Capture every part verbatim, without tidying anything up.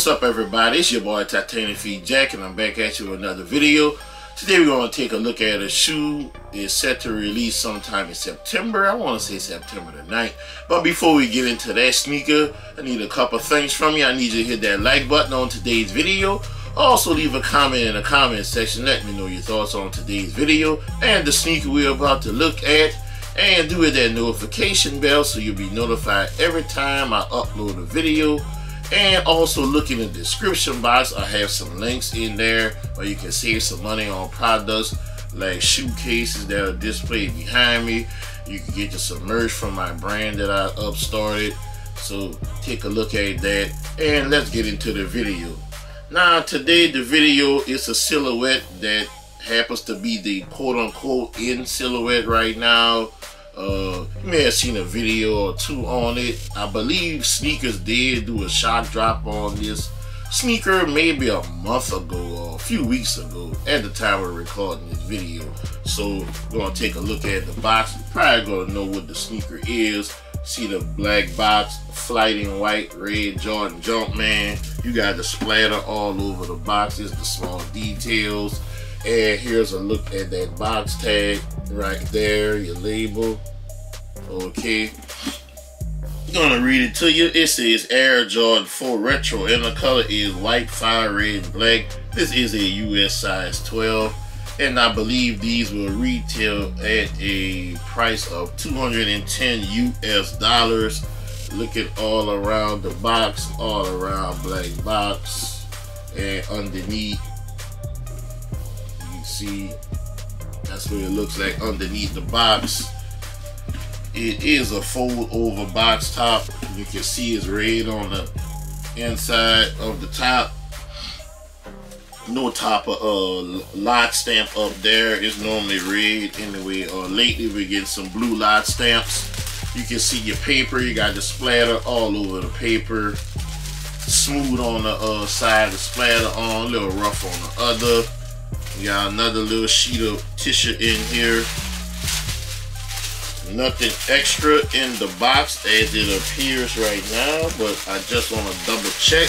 What's up, everybody? It's your boy Titanic Feet Jack, and I'm back at you with another video. Today we're going to take a look at a shoe. It's set to release sometime in September. I want to say September the ninth. But before we get into that sneaker, I need a couple things from you. I need you to hit that like button on today's video. Also leave a comment in the comment section. Let me know your thoughts on today's video and the sneaker we're about to look at. And do hit that notification bell so you'll be notified every time I upload a video. And also look in the description box. I have some links in there where you can save some money on products like shoe cases that are displayed behind me. You can get some merch from my brand that I upstarted. So take a look at that and let's get into the video. Now today the video is a silhouette that happens to be the quote-unquote in silhouette right now. Uh, you may have seen a video or two on it. I believe Sneakers did do a shock drop on this sneaker maybe a month ago or a few weeks ago at the time of recording this video. So we're going to take a look at the box. You're probably going to know what the sneaker is. See the black box, flighting white, red Jordan Jumpman. You got the splatter all over the boxes, the small details. And here's a look at that box tag right there, your label. Okay, I'm gonna read it to you. It says Air Jordan four Retro, and the color is white, fire red, black. This is a U S size twelve, and I believe these will retail at a price of two hundred ten U S dollars. Look at all around the box, all around black box, and underneath you see that's what it looks like underneath the box. It is a fold over box top. You can see it's red on the inside of the top. No type of uh, lot stamp up there. It's normally red anyway. Or uh, lately we're getting some blue lot stamps. You can see your paper. You got the splatter all over the paper. Smooth on the uh, side, the splatter on, a little rough on the other. You got another little sheet of tissue in here. Nothing extra in the box as it appears right now, but I just want to double check.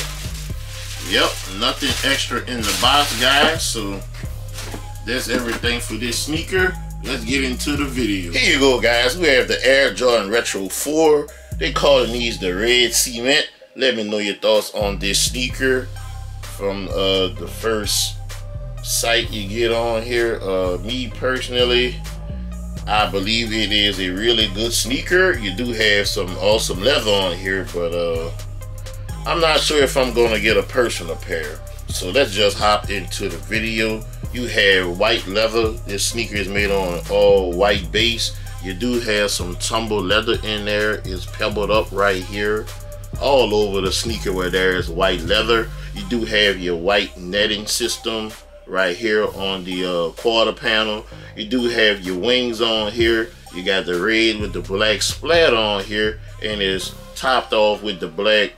Yep, nothing extra in the box, guys. So that's everything for this sneaker. Let's get into the video. Here you go, guys. We have the Air Jordan Retro four. They call these the Red Cement. Let me know your thoughts on this sneaker from uh, the first site you get on here. Uh, me personally, I believe it is a really good sneaker. You do have some awesome leather on here, but uh, I'm not sure if I'm gonna get a personal pair. So let's just hop into the video. You have white leather. This sneaker is made on an all white base. You do have some tumbled leather in there. It's pebbled up right here. All over the sneaker where there is white leather. You do have your white netting system right here on the uh, quarter panel. You do have your wings on here. You got the red with the black splat on here, and it's topped off with the black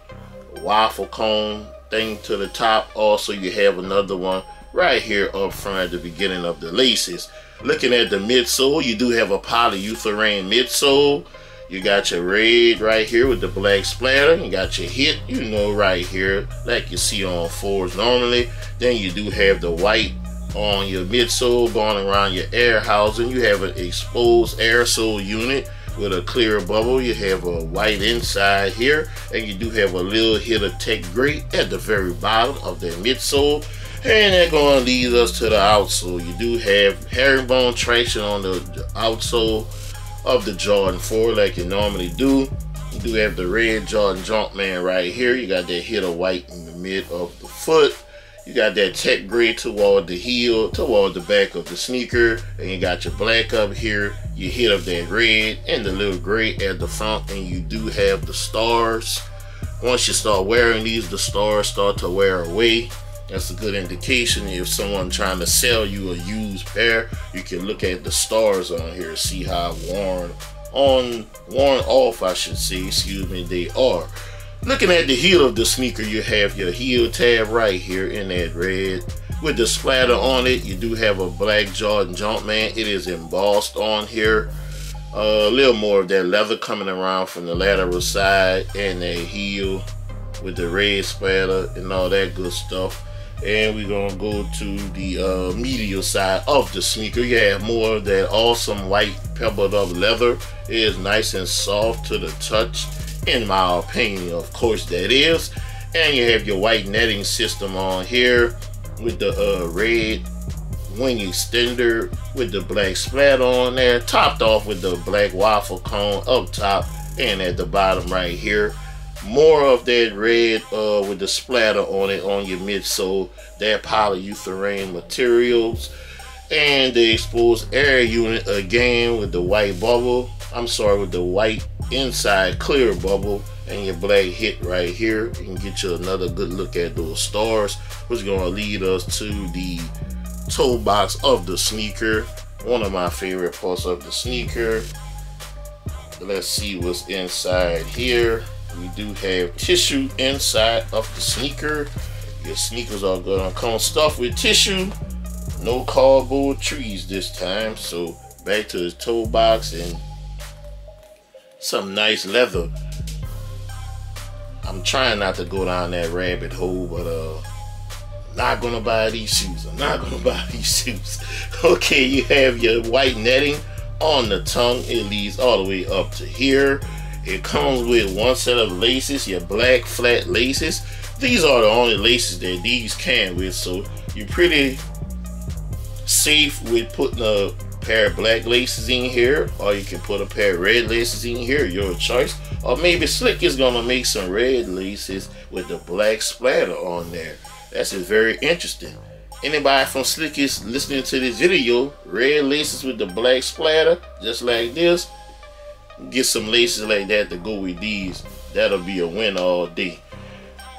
waffle cone thing to the top. Also you have another one right here up front at the beginning of the laces. Looking at the midsole, you do have a polyurethane midsole. You got your red right here with the black splatter. You got your hit, you know, right here, like you see on fours normally. Then you do have the white on your midsole going around your air housing. You have an exposed air sole unit with a clear bubble. You have a white inside here, and you do have a little hit of tech gray at the very bottom of the midsole. And that going to lead us to the outsole. You do have herringbone traction on the outsole of the Jordan four like you normally do. You do have the red Jordan Jumpman right here. You got that hit of white in the mid of the foot. You got that tech gray toward the heel, toward the back of the sneaker. And you got your black up here, your hit of that red, and the little gray at the front. And you do have the stars. Once you start wearing these, the stars start to wear away. That's a good indication if someone trying to sell you a used pair. You can look at the stars on here, see how worn on, worn off I should say, excuse me, they are. Looking at the heel of the sneaker, you have your heel tab right here in that red with the splatter on it. You do have a black Jordan Jumpman. It is embossed on here. Uh, a little more of that leather coming around from the lateral side and that heel with the red splatter and all that good stuff. And we're gonna go to the uh, medial side of the sneaker. You have more of that awesome white pebbled up leather. It is nice and soft to the touch, in my opinion, of course that is. And you have your white netting system on here with the uh, red wing extender with the black splat on there, topped off with the black waffle cone up top and at the bottom right here. More of that red uh, with the splatter on it on your midsole, that polyurethane materials, and the exposed air unit again with the white bubble. I'm sorry, with the white inside clear bubble and your black hit right here. You can get you another good look at those stars, which is gonna lead us to the toe box of the sneaker. One of my favorite parts of the sneaker. Let's see what's inside here. We do have tissue inside of the sneaker. Your sneakers are gonna come stuffed with tissue. No cardboard trees this time. So back to the toe box and some nice leather. I'm trying not to go down that rabbit hole, but uh, I'm not gonna buy these shoes. I'm not gonna buy these shoes. Okay, you have your white netting on the tongue. It leads all the way up to here. It comes with one set of laces, your black flat laces. These are the only laces that these came with, so you're pretty safe with putting a pair of black laces in here, or you can put a pair of red laces in here, your choice. Or maybe Slick is gonna make some red laces with the black splatter on there. That's just very interesting. Anybody from Slick is listening to this video, red laces with the black splatter, just like this. Get some laces like that to go with these. That'll be a win all day.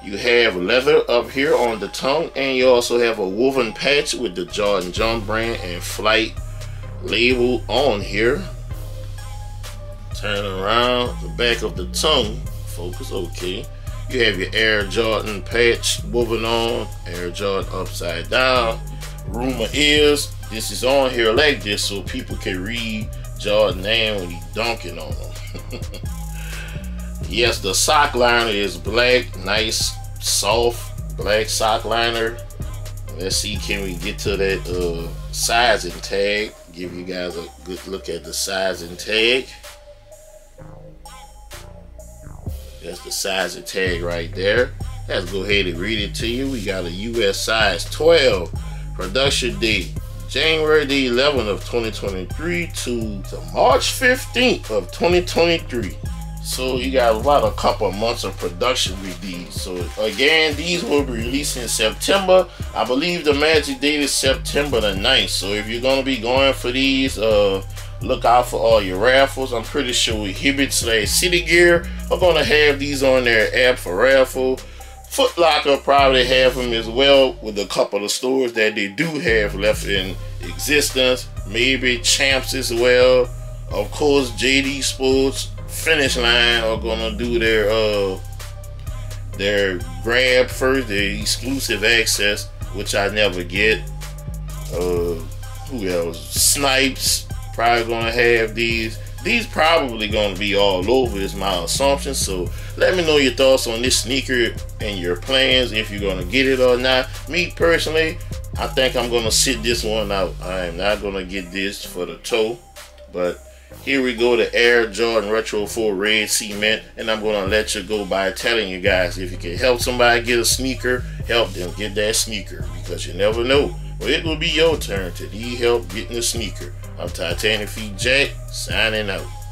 You have leather up here on the tongue, and you also have a woven patch with the Jordan Jumpman brand and Flight label on here. Turn around the back of the tongue. Focus, okay. You have your Air Jordan patch woven on, Air Jordan upside down. Rumor is this is on here like this so people can read Jordan name when he's dunking on them. Yes, the sock liner is black, nice soft black sock liner. Let's see, can we get to that uh, sizing tag? Give you guys a good look at the sizing tag. That's the sizing tag right there. Let's go ahead and read it to you. We got a U S size twelve, production date January the eleventh of twenty twenty-three to the March fifteenth of twenty twenty-three. So you got about a couple of months of production with these. So again, these will be released in September. I believe the magic date is September the ninth. So if you're gonna be going for these, uh, look out for all your raffles. I'm pretty sure Hibbett slash City Gear are gonna have these on their app for raffle. Foot Locker probably have them as well, with a couple of stores that they do have left in existence. Maybe Champs as well. Of course, J D Sports, Finish Line are gonna do their uh, their grab first, their exclusive access, which I never get. Uh, who else? Snipes probably gonna have these. These probably gonna be all over is my assumption. So let me know your thoughts on this sneaker and your plans, if you're gonna get it or not. Me personally, I think I'm gonna sit this one out. I am not gonna get this for the toe. But here we go, the Air Jordan Retro four Red Cement, and I'm gonna let you go by telling you guys, if you can help somebody get a sneaker, help them get that sneaker, because you never know. Well, it will be your turn to need help getting a sneaker. I'm Titanic Feet Jack, signing out.